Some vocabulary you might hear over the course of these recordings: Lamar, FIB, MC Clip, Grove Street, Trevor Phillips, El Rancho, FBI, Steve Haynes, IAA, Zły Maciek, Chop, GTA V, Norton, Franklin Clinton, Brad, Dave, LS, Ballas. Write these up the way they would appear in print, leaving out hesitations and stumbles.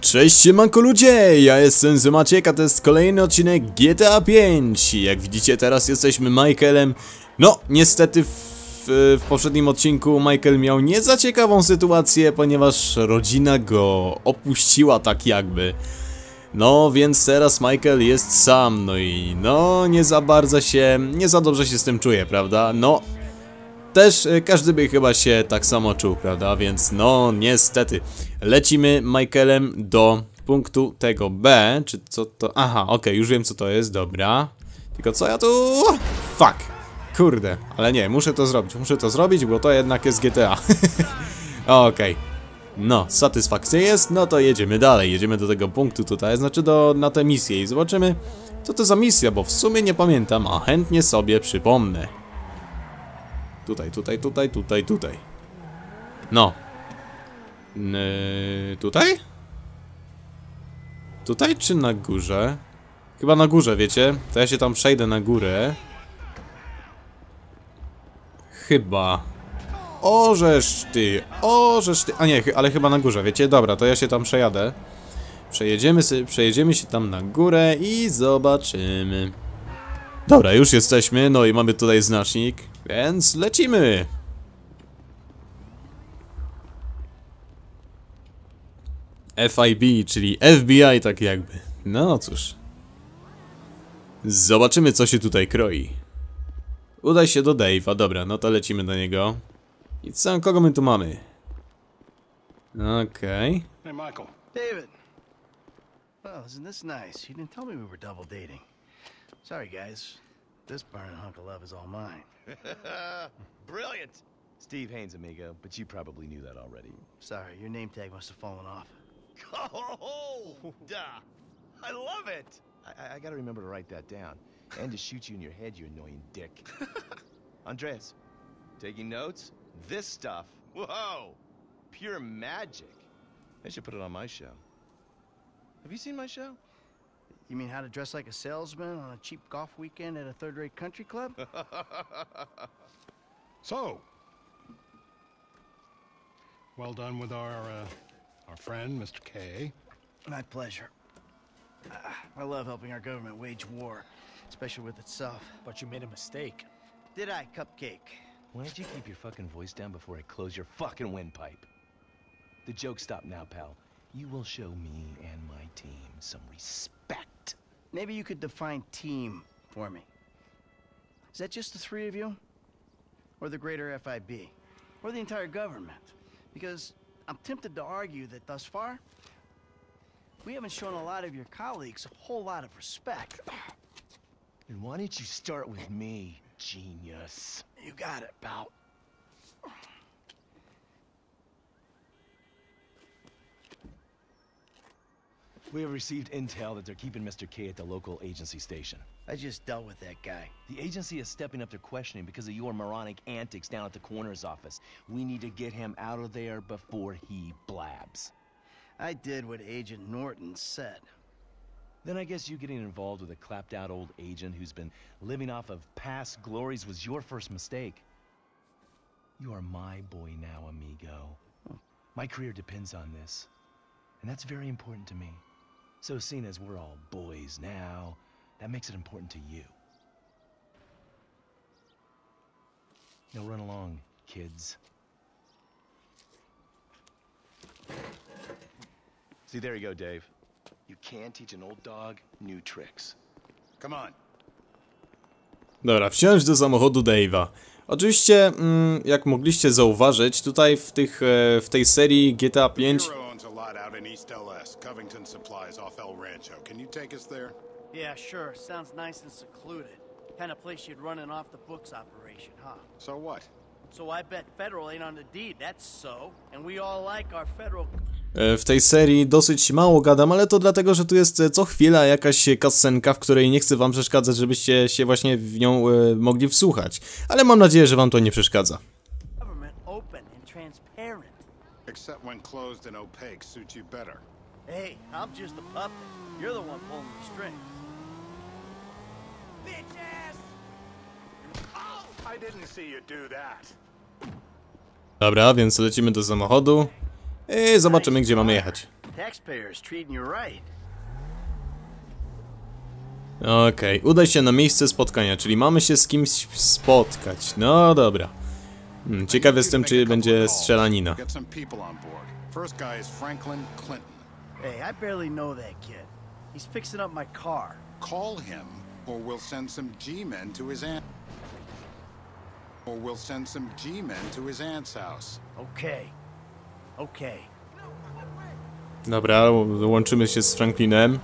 Cześć siemanko ludzie, ja jestem Zły Maciek, a to jest kolejny odcinek GTA V. Jak widzicie teraz jesteśmy Michaelem. No niestety w poprzednim odcinku Michael miał nie za ciekawą sytuację, ponieważ rodzina go opuściła tak jakby. No więc teraz Michael jest sam, no i no nie za dobrze się z tym czuje, prawda? No też każdy by chyba się tak samo czuł, prawda? Więc no niestety lecimy Michaelem do punktu tego B. Czy co to? Aha, okej, już wiem co to jest, dobra. Tylko co ja tu? Fuck! Kurde, ale nie, muszę to zrobić, bo to jednak jest GTA. Okej. No, satysfakcja jest, no to jedziemy dalej, jedziemy do tego punktu tutaj, znaczy na tę misję i zobaczymy co to za misja, bo w sumie nie pamiętam, a chętnie sobie przypomnę. Tutaj. No. Tutaj? Tutaj czy na górze? Chyba na górze, wiecie? To ja się tam przejdę na górę. Chyba. Orzesz ty. A nie, ale chyba na górze, wiecie? Dobra, to ja się tam przejadę. Przejedziemy się tam na górę i zobaczymy. Dobra, już jesteśmy, no i mamy tutaj znacznik, więc lecimy! FIB, czyli FBI tak jakby. No cóż. Zobaczymy co się tutaj kroi. Udaj się do Dave'a, dobra, no to lecimy do niego. I co, kogo my tu mamy? Okej. Hey Michael. David. Well, isn't this nice? You didn't tell me we were double dating. Sorry guys, this burning hunk of love is all mine. Brilliant! Steve Haynes, amigo, but you probably knew that already. Sorry, your name tag must have fallen off. Oh, duh! I love it! I gotta remember to write that down. And to shoot you in your head, you annoying dick. Andres, taking notes? This stuff, whoa! Pure magic. They should put it on my show. Have you seen my show? You mean how to dress like a salesman on a cheap golf weekend at a third-rate country club? So, well done with our friend, Mr. K. My pleasure. I love helping our government wage war, especially with itself. But you made a mistake. Did I, Cupcake? Why don't you keep your fucking voice down before I close your fucking windpipe? The joke stopped now, pal. You will show me and my team some respect. Maybe you could define team for me. Is that just the three of you? Or the greater FIB? Or the entire government? Because I'm tempted to argue that thus far, we haven't shown a lot of your colleagues a whole lot of respect. And why didn't you start with me, genius? You got it, pal. We have received intel that they're keeping Mr. K at the local agency station. I just dealt with that guy. The agency is stepping up their questioning because of your moronic antics down at the coroner's office. We need to get him out of there before he blabs. I did what Agent Norton said. Then I guess you getting involved with a clapped out old agent who's been living off of past glories was your first mistake. You are my boy now, amigo. My career depends on this. And that's very important to me. So seeing as we're all boys now, that makes it important to you. Now run along, kids. See, there you go, Dave. You can teach an old dog new tricks. Come on. Dobra, wsiądź do samochodu Dave'a. Oczywiście, jak mogliście zauważyć, tutaj w tej serii GTA V... out in East LS. Covington supplies off El Rancho. Can you take us there? Yeah, sure. Sounds nice and secluded. Kind of place you'd run an off-the-books operation, huh? So what? So I bet federal ain't on the deed, that's so. And we all like our federal... w tej serii dosyć mało gadam, ale to dlatego, że tu jest co chwila jakaś kasenka, w której nie chcę wam przeszkadzać, żebyście się właśnie w nią mogli wsłuchać. Ale mam nadzieję, że wam to nie przeszkadza. Dobra, więc lecimy do samochodu i zobaczymy, gdzie mamy jechać. Okej, udaj się na miejsce spotkania, czyli mamy się z kimś spotkać. No dobra. Ciekaw jestem, czy będzie strzelanina. First guy is Franklin Clinton. Hey, I barely know that kid. He's fixing up my car. Call him, or we'll send some G-men to his aunt. Or we'll send some G-men to his aunt's house. Okay. Okay. Dobra, łączymy się z Franklinem.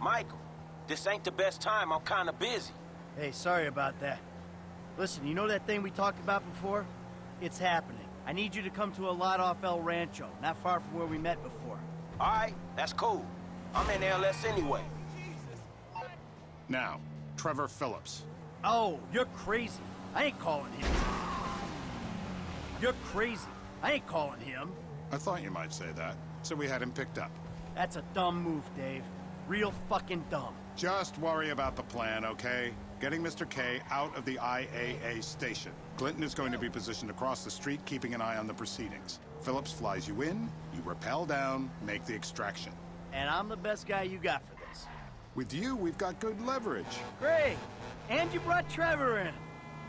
Michael, this ain't the best time. I'm kind of busy. Hey, sorry about that. Listen, you know that thing we talked about before? It's happening. I need you to come to a lot off El Rancho, not far from where we met before. All right, that's cool. I'm in LS anyway. Now, Trevor Phillips. Oh, you're crazy. I ain't calling him. You're crazy. I ain't calling him. I thought you might say that, so we had him picked up. That's a dumb move, Dave. Real fucking dumb. Just worry about the plan, okay? Getting Mr. K out of the IAA station. Clinton is going to be positioned across the street, keeping an eye on the proceedings. Phillips flies you in, you rappel down, make the extraction. And I'm the best guy you got for this. With you, we've got good leverage. Great! And you brought Trevor in.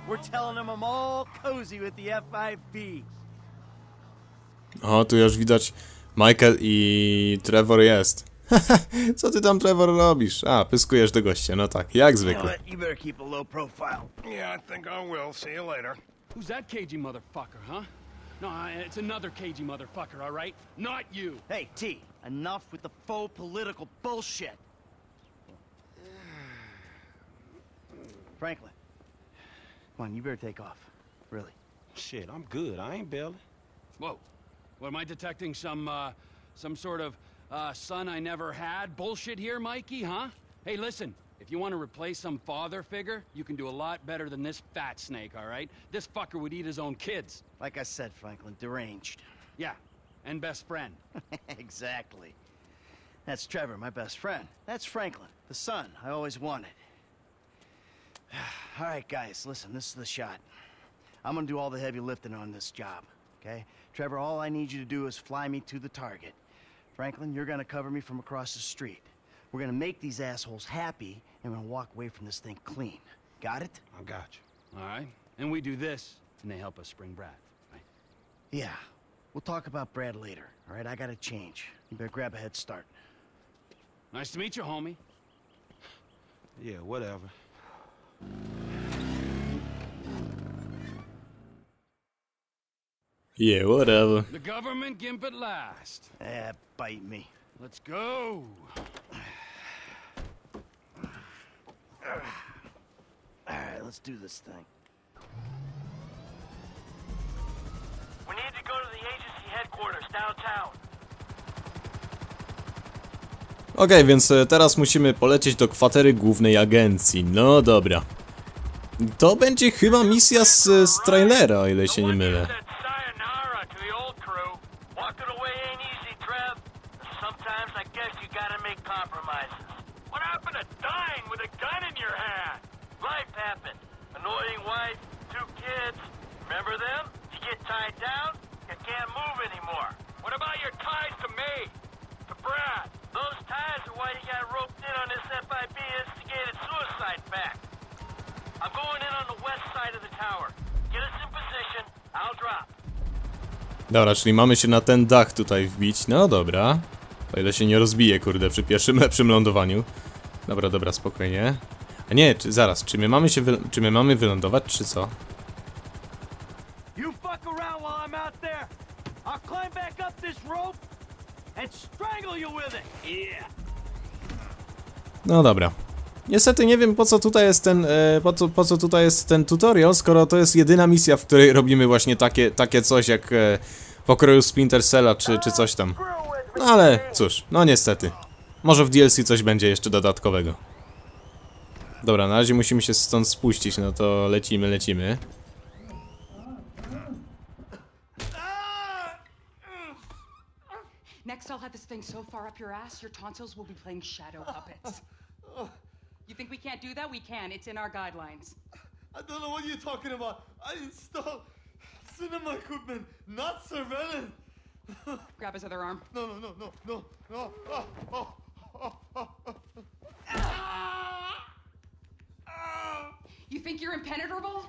We're telling him I'm all cozy with the FIB. O, tu już widać Michael i Trevor jest. Co ty tam, Trevor, robisz? A, pyskujesz do gościa, no tak, jak zwykle. Franklin, come on, you better take off. Really? Shit, I'm good. I ain't bailing. Whoa, what am I detecting? Some sort of son I never had bullshit here, Mikey, huh? Hey, listen, if you want to replace some father figure, you can do a lot better than this fat snake, all right? This fucker would eat his own kids. Like I said, Franklin, deranged. Yeah, and best friend. Exactly. That's Trevor, my best friend. That's Franklin, the son I always wanted. All right, guys, listen, this is the shot. I'm gonna do all the heavy lifting on this job, okay? Trevor, all I need you to do is fly me to the target. Franklin, you're gonna cover me from across the street. We're gonna make these assholes happy, and we're gonna walk away from this thing clean. Got it? I got you. All right. And we do this, and they help us bring Brad, right? Yeah. We'll talk about Brad later, all right? I gotta change. You better grab a head start. Nice to meet you, homie. Yeah, whatever. Yeah, whatever. The government gimp at last. Eh, bite me. Let's go. Alright, let's do this thing. We need to go to the agency headquarters downtown. Okej, więc teraz musimy polecieć do kwatery głównej agencji. No dobra. To będzie chyba misja z trailera, o ile się nie mylę. Dobra, czyli mamy się na ten dach tutaj wbić. No dobra. O ile się nie rozbije, kurde, przy pierwszym lepszym lądowaniu. Dobra, dobra, spokojnie. A nie, zaraz, czy my mamy wylądować, czy co? No dobra. Niestety nie wiem, po co tutaj jest ten tutorial, skoro to jest jedyna misja, w której robimy właśnie takie coś jak pokroju Splinter Cella czy coś tam. No ale cóż, no niestety. Może w DLC coś będzie jeszcze dodatkowego. Dobra, na razie musimy się stąd spuścić, no to lecimy, lecimy. Next I'll have this thing so far up your ass, your tonsils will be playing shadow puppets. You think we can't do that? We can. It's in our guidelines. I don't know what you're talking about. I installed cinema equipment, not surveillance. Grab his other arm. No, no, no, no, no, no. Oh, oh, oh, oh, oh. Ah! Ah! You think you're impenetrable?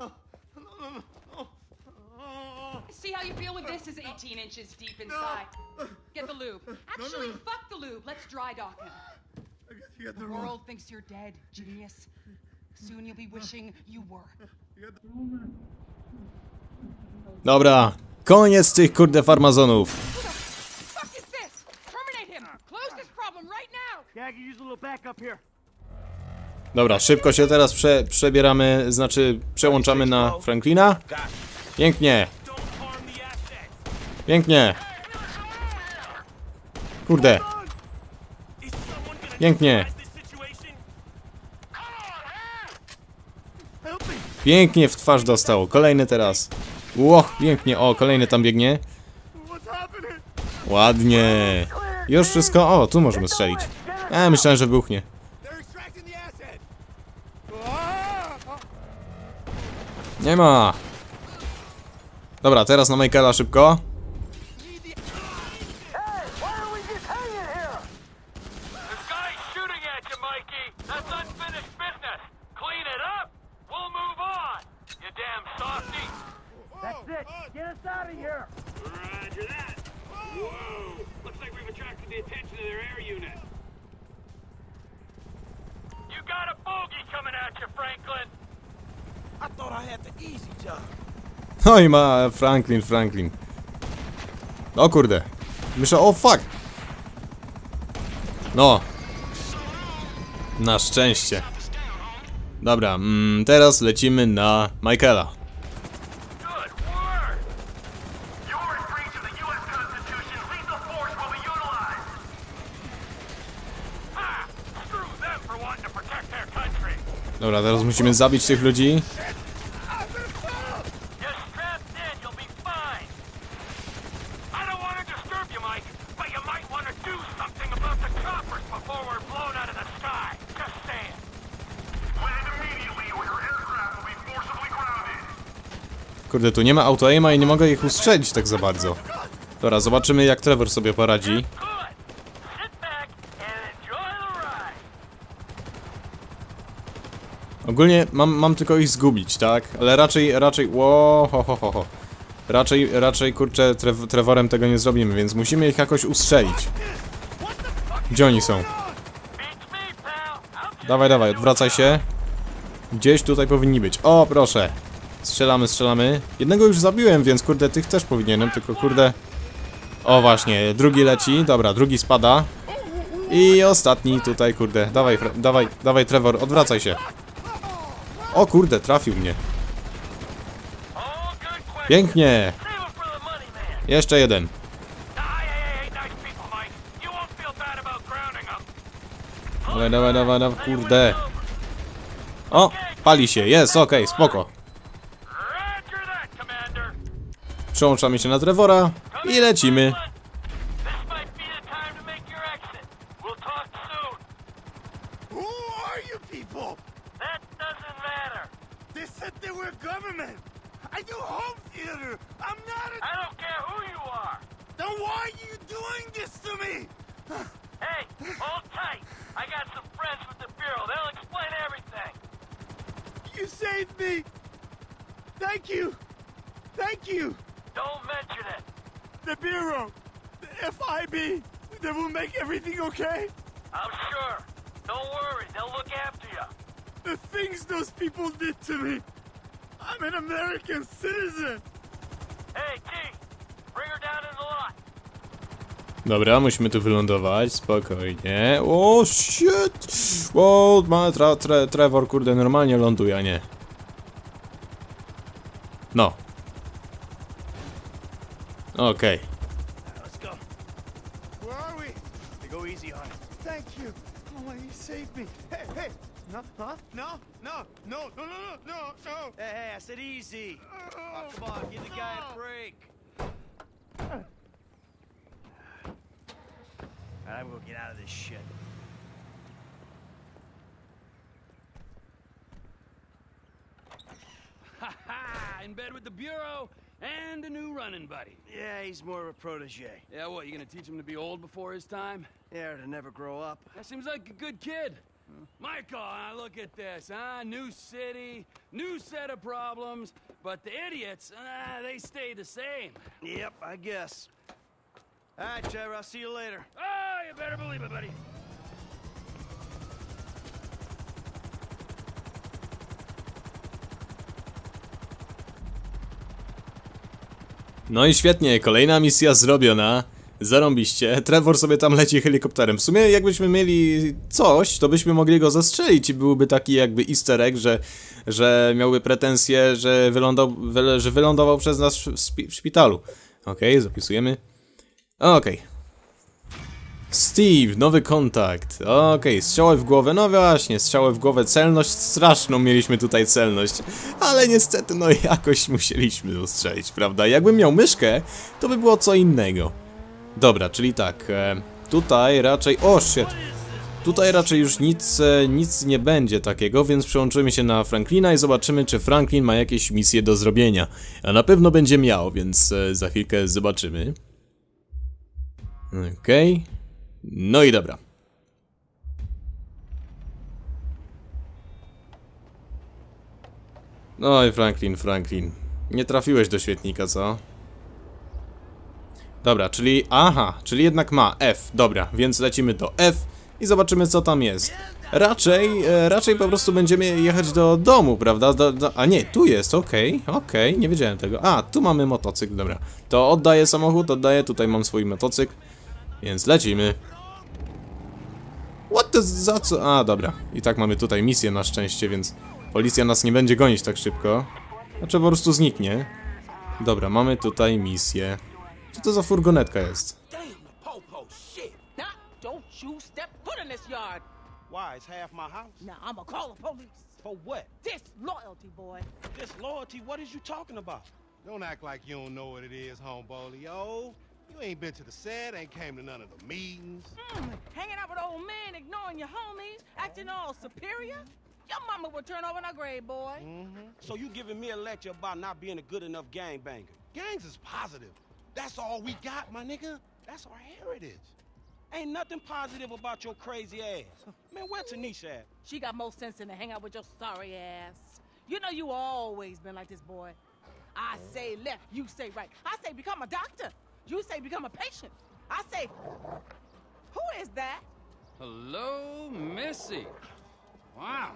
No, no, no, no. See how you feel when this is 18 inches deep inside. Get the lube. Actually, fuck the lube. Let's dry dock now. You got the wrong. The world thinks you're dead, genius. Soon you'll be wishing you were. Dobra, koniec tych kurde farmazonów. Fuck is this? Terminate him. Close this problem right now. Yeah, you use a little backup here. Dobra, szybko się teraz przebieramy, znaczy przełączamy na Franklina. Pięknie. Pięknie. Kurde. Pięknie. Pięknie w twarz dostało. Kolejny teraz. Łoch, pięknie. O, kolejny tam biegnie. Ładnie. Już wszystko. O, tu możemy strzelić. Myślałem, że wybuchnie. Nie ma. Dobra, teraz na Michaela szybko. No i ma Franklin. O kurde. Myślę, o fuck. No. Na szczęście. Dobra, teraz lecimy na Michaela. Dobra, teraz musimy zabić tych ludzi. Kurde, tu nie ma auto-aima i nie mogę ich ustrzelić tak za bardzo. Dobra, zobaczymy jak Trevor sobie poradzi. Ogólnie mam tylko ich zgubić, tak? Ale raczej... Wow, ho, ho, ho, ho. Raczej, kurczę, Trevorem tego nie zrobimy, więc musimy ich jakoś ustrzelić. Gdzie oni są? Dawaj, dawaj, odwracaj się. Gdzieś tutaj powinni być. O, proszę. Strzelamy, strzelamy. Jednego już zabiłem, więc kurde, tych też powinienem, tylko kurde... O, właśnie, drugi leci, dobra, drugi spada. I ostatni tutaj, kurde, dawaj, dawaj, dawaj Trevor, odwracaj się. O kurde, trafił mnie. Pięknie. Jeszcze jeden. Dawaj, dawaj, dawaj, dawaj, kurde. O, pali się, jest, okej, spoko. Przełączamy się na Trevora i lecimy. Don't mention it. The bureau, the FIB, they will make everything okay? I'm sure. Don't worry, they'll look after you. The things those people did to me. I'm an American citizen. Hey, T, bring her down in the lot. Dobra, musimy tu wylądować, spokojnie. O, shit! O, ma Trevor, kurde, normalnie ląduje, a nie. No. Okej. In bed with the Bureau and a new running buddy. Yeah, he's more of a protege. Yeah, what, you gonna teach him to be old before his time? Yeah, or to never grow up. That seems like a good kid. Huh? Michael, look at this, New city, new set of problems, but the idiots, they stay the same. Yep, I guess. All right, Trevor, I'll see you later. Oh, you better believe it, buddy. No i świetnie, kolejna misja zrobiona. Zarąbiście, Trevor sobie tam leci helikopterem. W sumie jakbyśmy mieli coś, to byśmy mogli go zastrzelić i byłby taki jakby easter egg, że miałby pretensję, że wylądował przez nas w szpitalu. Okej, zapisujemy. Okej. Steve, nowy kontakt. Okej, strzały w głowę, no właśnie, strzały w głowę, celność, straszną mieliśmy tutaj celność. Ale niestety, no jakoś musieliśmy ustrzelić, prawda? Jakbym miał myszkę, to by było co innego. Dobra, czyli tak, tutaj raczej, o shit, tutaj raczej już nic nie będzie takiego, więc przełączymy się na Franklina i zobaczymy, czy Franklin ma jakieś misje do zrobienia. A na pewno będzie miał, więc za chwilkę zobaczymy. Okej. No i dobra. No i Franklin. Nie trafiłeś do świetnika, co? Dobra, czyli... Aha, czyli jednak ma F. Dobra, więc lecimy do F i zobaczymy, co tam jest. Raczej po prostu będziemy jechać do domu, prawda? A nie, tu jest, okej, nie wiedziałem tego. A, tu mamy motocykl, dobra. To oddaję samochód, tutaj mam swój motocykl. Więc lecimy. What the... za co? A, dobra. I tak mamy tutaj misję na szczęście, więc policja nas nie będzie gonić tak szybko. Znaczy po prostu zniknie. Dobra, mamy tutaj misję. Co to za furgonetka jest? You ain't been to the set, ain't came to none of the meetings. Hanging out with old men, ignoring your homies, acting all superior? Your mama will turn over in her grave, boy. So you giving me a lecture about not being a good enough gangbanger. Gangs is positive. That's all we got, my nigga. That's our heritage. Ain't nothing positive about your crazy ass. Man, where Tanisha at? She got more sense than to hang out with your sorry ass. You know you always been like this, boy. I say left, you say right. I say become a doctor. You say become a patient. I say, who is that? Hello, Missy. Wow,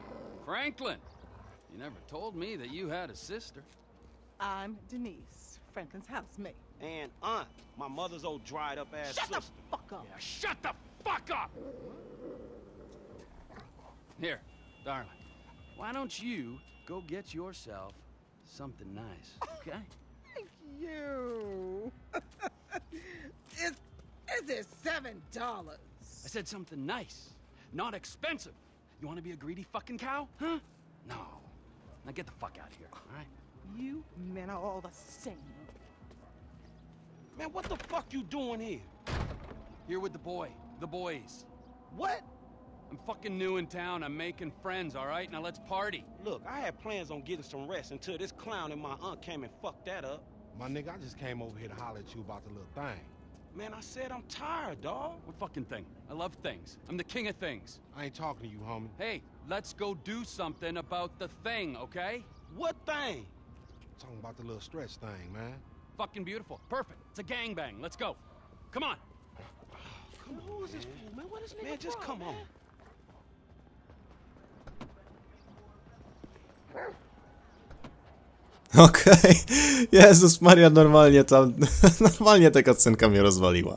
Franklin. You never told me that you had a sister. I'm Denise, Franklin's housemate. And aunt, my mother's old dried up ass sister. Shut the fuck up. Yeah, shut the fuck up. Here, darling, why don't you go get yourself something nice, okay? Thank you. Is it $7? I said something nice, not expensive. You want to be a greedy fucking cow, huh? No. Now get the fuck out of here, all right? You men are all the same. Man, what the fuck you doing here? Here with the boys. What? I'm fucking new in town. I'm making friends, all right? Now let's party. Look, I had plans on getting some rest until this clown and my aunt came and fucked that up. My nigga, I just came over here to holler at you about the little thing. Man, I said I'm tired, dawg. What fucking thing? I love things. I'm the king of things. I ain't talking to you, homie. Hey, let's go do something about the thing, okay? What thing? I'm talking about the little stretch thing, man. Fucking beautiful. Perfect. It's a gangbang. Let's go. Come on. Come on, who is this fool, man? What is nigga? Man, just come on. Okej. Jezus Maria, normalnie tam... Normalnie ta cutscenka mnie rozwaliła.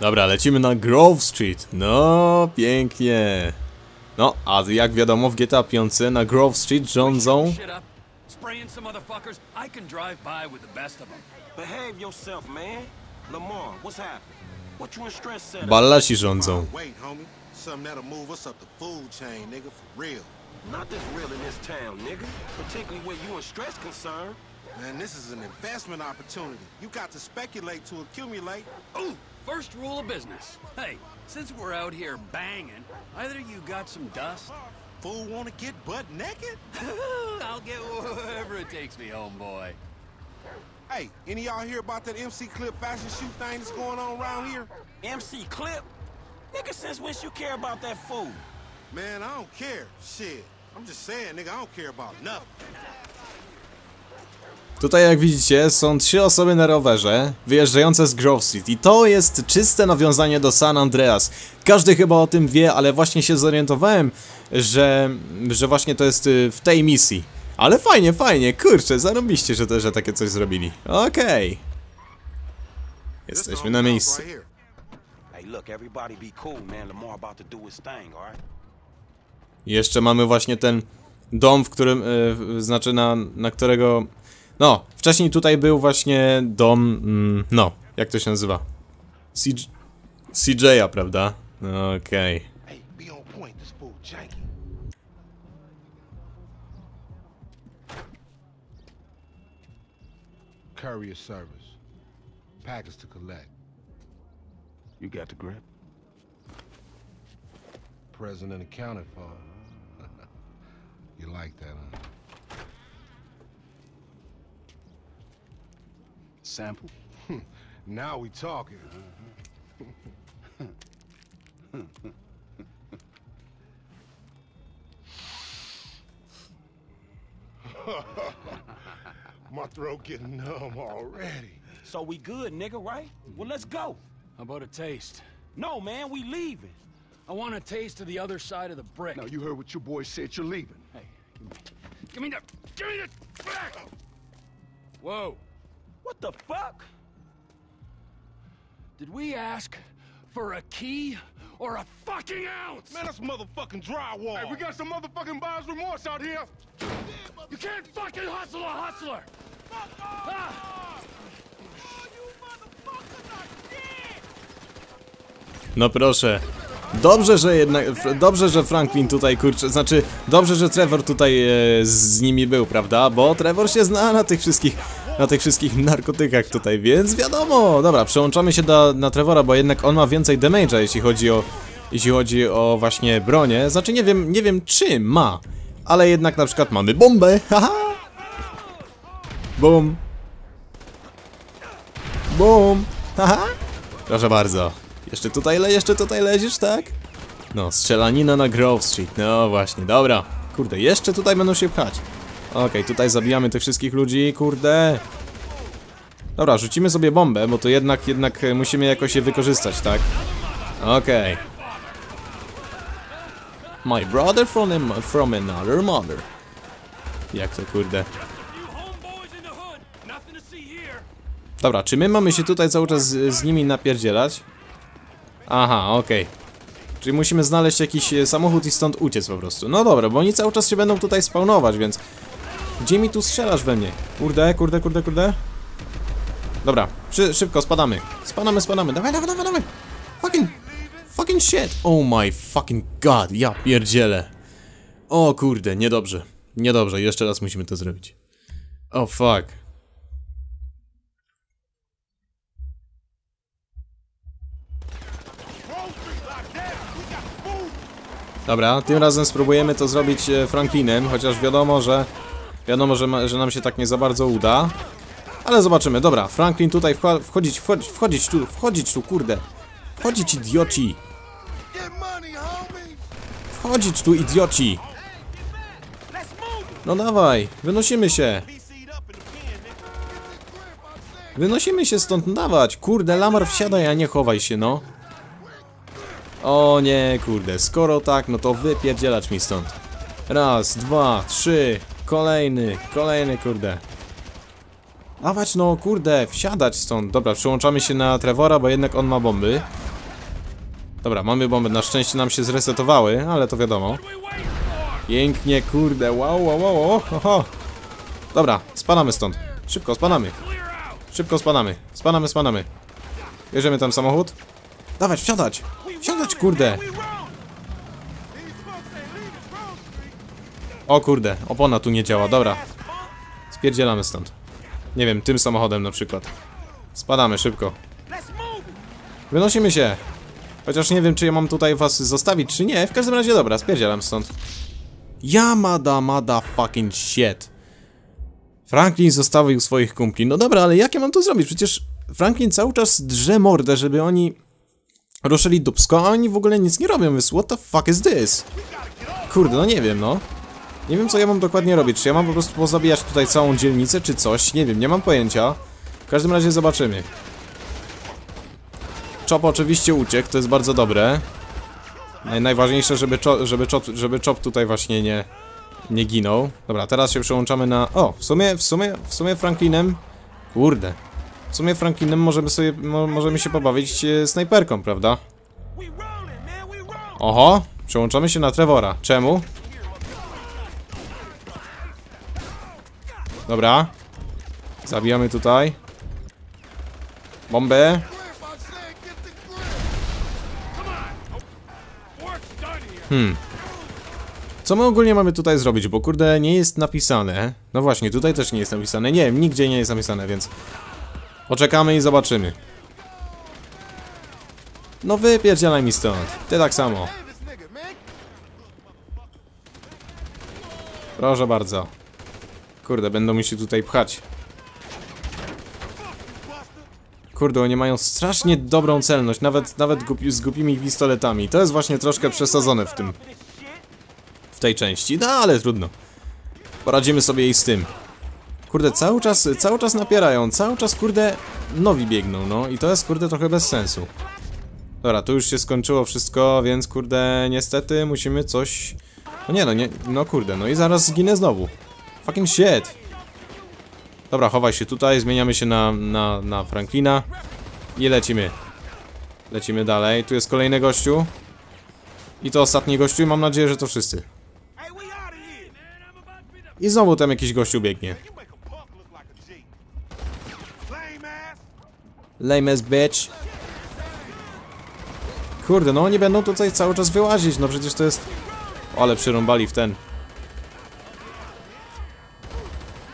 Dobra, lecimy na Grove Street. No, pięknie. No, a jak wiadomo w GTA V na Grove Street rządzą... spraying some motherfuckers, I can drive by with the best of them. Behave yourself, man. Lamar, what's happening? What you in stress set? Ballasi rządzą. Wait, homie. Something that'll move us up the food chain, nigga, for real. Not this real in this town, nigga. Particularly where you in stress concern. Man, this is an investment opportunity. You got to speculate to accumulate. Ooh, first rule of business. Hey, since we're out here banging, either you got some dust. Fool wanna get butt naked? I'll get wherever it takes me, homeboy. Hey, any y'all hear about that MC Clip fashion shoot thing that's going on around here? MC Clip? Nigga, since when you care about that fool? Man, I don't care. Shit. I'm just saying, nigga, I don't care about nothing. Tutaj, jak widzicie, są 3 osoby na rowerze wyjeżdżające z Grove Street i to jest czyste nawiązanie do San Andreas. Każdy chyba o tym wie, ale właśnie się zorientowałem, że właśnie to jest w tej misji. Ale fajnie, fajnie, kurczę, zarobiście, że takie coś zrobili. Okej. Jesteśmy na miejscu. Jeszcze mamy właśnie ten dom, w którym, znaczy na którego... No, wcześniej tutaj był właśnie dom, no, jak to się nazywa? CJ'a, prawda? Okej. Courier service. Package to collect. You got the grip? Present and accounted for. You like that, huh? Sample. Now we talking. My throat getting numb already. So we good, nigga, right? Well, let's go. How about a taste? No, man, we leaving. I want a taste of the other side of the brick. Now you heard what your boy said. You're leaving. Hey, give me the back. Whoa. What the fuck? Did we ask for a key or a fucking ounce? Man, that's motherfucking drywall. Hey, we got some motherfucking buyer's remorse out here. You can't fucking hustle a hustler. Fuck off! Ah. Oh, you motherfuckers are dead. No proszę. Dobrze, że jednak, dobrze, że Franklin tutaj, kurczę, znaczy, dobrze, że Trevor tutaj z nimi był, prawda? Bo Trevor się zna na tych wszystkich narkotykach tutaj, więc wiadomo. Dobra, przełączamy się na Trevora, bo jednak on ma więcej damage'a, jeśli chodzi o właśnie bronię. Znaczy, nie wiem czy ma, ale jednak na przykład mamy bombę, haha! Bum! Bum! Haha! Proszę bardzo. Jeszcze tutaj lezisz, tak? No, strzelanina na Grove Street, no właśnie, dobra. Kurde, jeszcze tutaj będą się pchać. Okej, tutaj zabijamy tych wszystkich ludzi, kurde. Dobra, rzucimy sobie bombę, bo to jednak musimy jakoś je wykorzystać, tak? Okej. My brother from another mother. Jak to, kurde? Dobra, czy my mamy się tutaj cały czas z nimi napierdzielać? Aha, okej. Czyli musimy znaleźć jakiś samochód i stąd uciec po prostu. No dobra, bo oni cały czas się będą tutaj spawnować, więc... Gdzie mi tu strzelasz we mnie? Kurde, kurde, kurde, kurde. Dobra, szybko, spadamy. Spadamy, dawaj. Fucking shit. Oh my fucking god, ja pierdzielę. O kurde, niedobrze, jeszcze raz musimy to zrobić. Oh fuck. Dobra, tym razem spróbujemy to zrobić Franklinem, chociaż wiadomo, że nam się tak nie za bardzo uda. Ale zobaczymy, dobra, Franklin tutaj wchodzić tu, kurde. Wchodzić tu idioci. No dawaj, wynosimy się stąd, dawać, kurde, Lamar, wsiadaj, a nie chowaj się, no. O nie, kurde, skoro tak, no to wypierdzielacz mi stąd. Raz, dwa, trzy, kolejny, kurde. Dawać, no, kurde, wsiadać stąd. Dobra, przyłączamy się na Trevora, bo jednak on ma bomby. Dobra, mamy bomby, na szczęście nam się zresetowały, ale to wiadomo. Pięknie, kurde, wow, ho, ho. Dobra, spadamy stąd. Szybko, spadamy. Szybko, spadamy. Spadamy, spadamy. Bierzemy tam samochód. Dawać, wsiadać. Wsiadać, kurde. O kurde, opona tu nie działa, dobra. Spierdzielamy stąd. Nie wiem, tym samochodem na przykład. Spadamy, szybko. Wynosimy się. Chociaż nie wiem, czy ja mam tutaj was zostawić, czy nie. W każdym razie, dobra, spierdzielam stąd. Yamada, mada fucking shit. Franklin zostawił swoich kumpli. No dobra, ale jak ja mam to zrobić? Przecież Franklin cały czas drze mordę, żeby oni ruszyli dupsko, a oni w ogóle nic nie robią. Więc what the fuck is this? Kurde, no nie wiem, no. Nie wiem, co ja mam dokładnie robić. Czy ja mam po prostu pozabijać tutaj całą dzielnicę, czy coś? Nie wiem, nie mam pojęcia. W każdym razie zobaczymy. Chop oczywiście uciekł, to jest bardzo dobre. Najważniejsze, żeby Chop tutaj właśnie nie ginął. Dobra, teraz się przełączamy na... O, w sumie Franklinem... Kurde. W sumie Franklinem możemy się pobawić snajperką, prawda? Oho, przełączamy się na Trevora. Czemu? Dobra. Zabijamy tutaj. Bombę. Co my ogólnie mamy tutaj zrobić, bo kurde, nie jest napisane. No właśnie, tutaj też nie jest napisane. Nie wiem, nigdzie nie jest napisane, więc poczekamy i zobaczymy. No wypierdzielaj mi stąd. Ty tak samo. Proszę bardzo. Kurde, będą mi się tutaj pchać. Kurde, oni mają strasznie dobrą celność, nawet z głupimi pistoletami. To jest właśnie troszkę przesadzone w tej części, no ale trudno. Poradzimy sobie i z tym. Kurde, cały czas napierają, cały czas kurde nowi biegną, no i to jest kurde trochę bez sensu. Dobra, tu już się skończyło wszystko, więc kurde niestety musimy coś... No nie no, nie, no kurde, no i zaraz zginę znowu. Fucking shit. Dobra, chowaj się tutaj, zmieniamy się na Franklina. I lecimy. Lecimy dalej, tu jest kolejny gościu. I to ostatni gościu i mam nadzieję, że to wszyscy. I znowu tam jakiś gościu biegnie. Lame ass bitch. Kurde, no oni będą tutaj cały czas wyłazić, no przecież to jest... Ale przyrąbali w ten.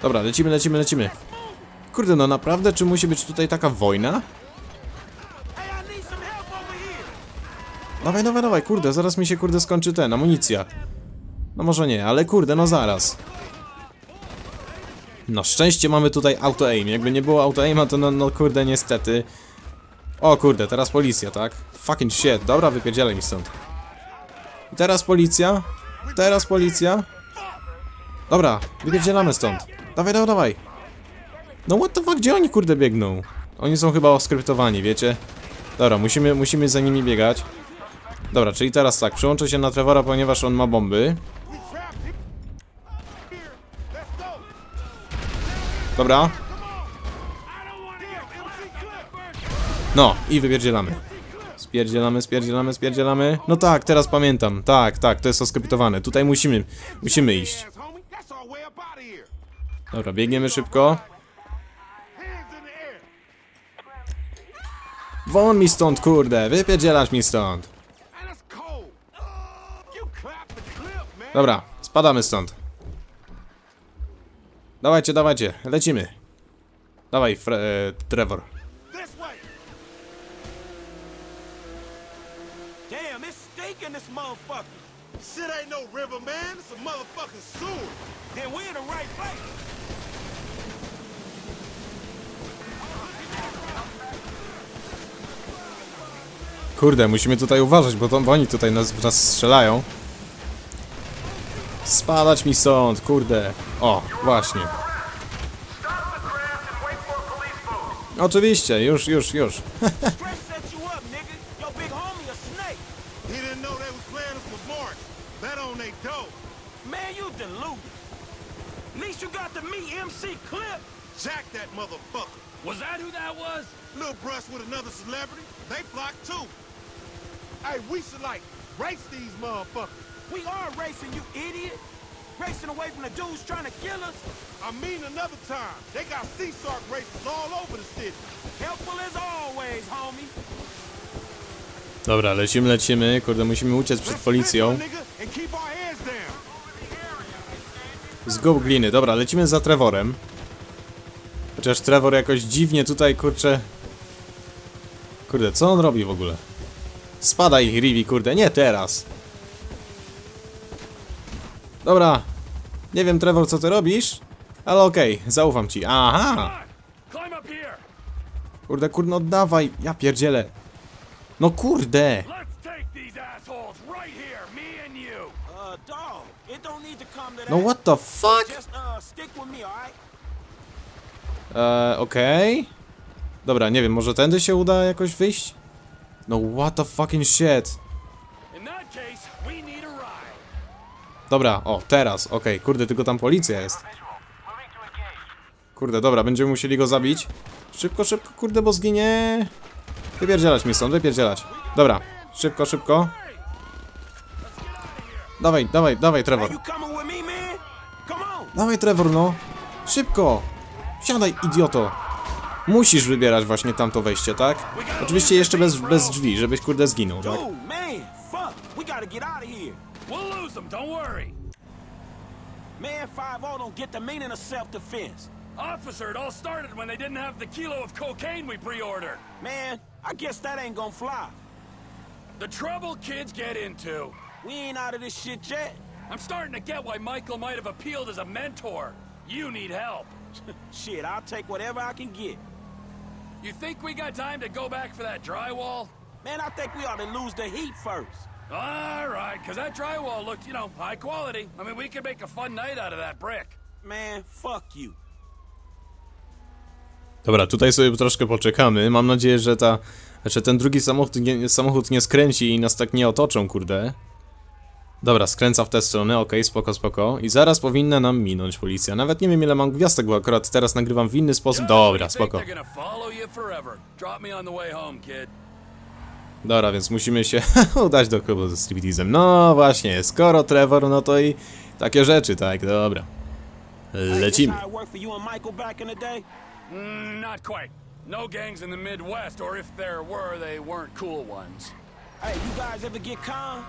Dobra, lecimy, lecimy, lecimy. Kurde, no naprawdę? Czy musi być tutaj taka wojna? Dawaj, dawaj, dawaj, kurde, zaraz mi się kurde skończy ten, amunicja. No może nie, ale kurde, no zaraz. No szczęście mamy tutaj auto-aim, jakby nie było auto-aima to no kurde niestety. O kurde, teraz policja, tak? Fucking shit, dobra, wypierdzielaj mi stąd. I teraz policja, teraz policja. Dobra, wypierdzielamy stąd. Dawaj, dawaj, dawaj. No what the fuck, gdzie oni kurde biegną? Oni są chyba oskryptowani, wiecie? Dobra, musimy za nimi biegać. Dobra, czyli teraz tak, przełączę się na Trevora, ponieważ on ma bomby. Dobra. No, i wypierdzielamy. Spierdzielamy, spierdzielamy, spierdzielamy. No tak, teraz pamiętam, tak, to jest oskryptowane. Tutaj musimy iść. Dobra, biegniemy szybko. Won mi stąd, kurde, wypierdzielasz mi stąd. Dobra, spadamy stąd. Dawajcie, dawajcie, lecimy. Dawaj, Trevor. Kurde, musimy tutaj uważać, bo oni tutaj nas strzelają. Spadać mi stąd, kurde. O, właśnie. Oczywiście, już. racing away from the dudes trying to kill us? I mean another time. They got seesaw races all over the city. Helpful as always, homie. Dobra, lecimy. Kurde, musimy uciec przed policją. Zgub gliny. Dobra, lecimy za Trevorem. Chociaż Trevor jakoś dziwnie tutaj, kurczę... Kurde, co on robi w ogóle? Spada ich Rivi, kurde, nie teraz. Dobra. Nie wiem, Trevor, co ty robisz, ale okej, zaufam ci. Aha! Kurde, kurno, oddawaj. Ja pierdzielę. No kurde! No what the fuck? Okej. Dobra, nie wiem, może tędy się uda jakoś wyjść? No what the fucking shit. Dobra, o, teraz, okej, kurde, tylko tam policja jest. Kurde, dobra, będziemy musieli go zabić. Szybko, szybko, kurde, bo zginie. Wypierdzielać mi stąd, wypierdzielać. Dobra, szybko, szybko. Dawaj, dawaj, dawaj, Trevor. Dawaj, Trevor, no. Szybko. Wsiadaj, idioto. Musisz wybierać właśnie tamto wejście, tak? Oczywiście jeszcze bez drzwi, żebyś, kurde, zginął, tak? Officer, it all started when they didn't have the kilo of cocaine we pre-ordered. Man, I guess that ain't gonna fly. The trouble kids get into. We ain't out of this shit yet. I'm starting to get why Michael might have appealed as a mentor. You need help. Shit, I'll take whatever I can get. You think we got time to go back for that drywall? Man, I think we ought to lose the heat first. All right, because that drywall looked, you know, high quality. I mean, we could make a fun night out of that brick. Man, fuck you. Dobra, tutaj sobie troszkę poczekamy. Mam nadzieję, że ten drugi samochód nie skręci i nas tak nie otoczą, kurde. Dobra, skręca w tę stronę, okej, spoko, spoko. I zaraz powinna nam minąć policja. Nawet nie wiem, ile mam gwiazdek, bo akurat teraz nagrywam w inny sposób. Dobra, spoko. Dobra, więc musimy się udać do klubu ze striptizem. No właśnie, skoro Trevor, no to i takie rzeczy, tak, dobra. Lecimy. Not quite. No gangs in the Midwest, or if there were, they weren't cool ones. Hey, you guys ever get con?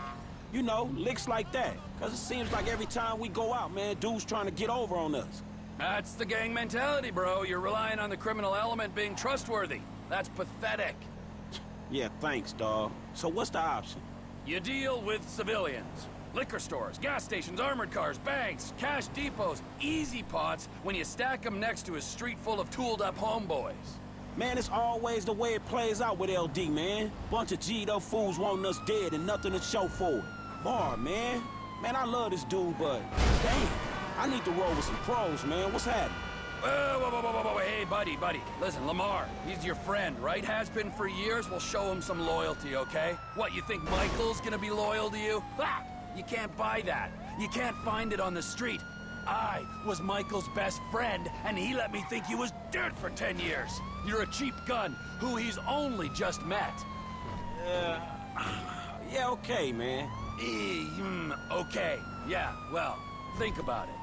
You know, licks like that. Cause it seems like every time we go out, man, dudes trying to get over on us. That's the gang mentality, bro. You're relying on the criminal element being trustworthy. That's pathetic. Yeah, thanks, dawg. So what's the option? You deal with civilians. Liquor stores, gas stations, armored cars, banks, cash depots, easy pots when you stack them next to a street full of tooled up homeboys. Man, it's always the way it plays out with LD, man. Bunch of G'd up fools wanting us dead and nothing to show for it. Bar, man. Man, I love this dude, but damn, I need to roll with some pros, man. What's happening? Whoa. Hey, buddy. Listen, Lamar, he's your friend, right? Has been for years. We'll show him some loyalty, okay? What, you think Michael's gonna be loyal to you? Ah! You can't buy that. You can't find it on the street. I was Michael's best friend, and he let me think he was dead for 10 years. You're a cheap gun who he's only just met. Yeah, okay, man. Okay, yeah, well, think about it.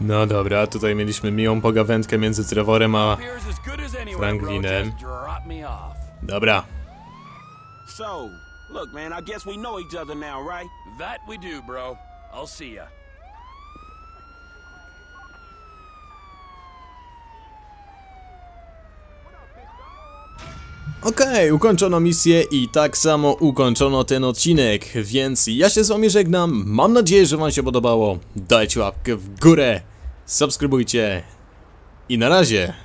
No dobra, tutaj mieliśmy miłą pogawędkę między Trevorem a Franklinem. Dobra. So. Look, man, I guess we know each other now, right? That we do, bro. I'll see ya. Okej, ukończono misję i tak samo ukończono ten odcinek, więc ja się z wami żegnam. Mam nadzieję, że wam się podobało. Dajcie łapkę w górę, subskrybujcie i na razie.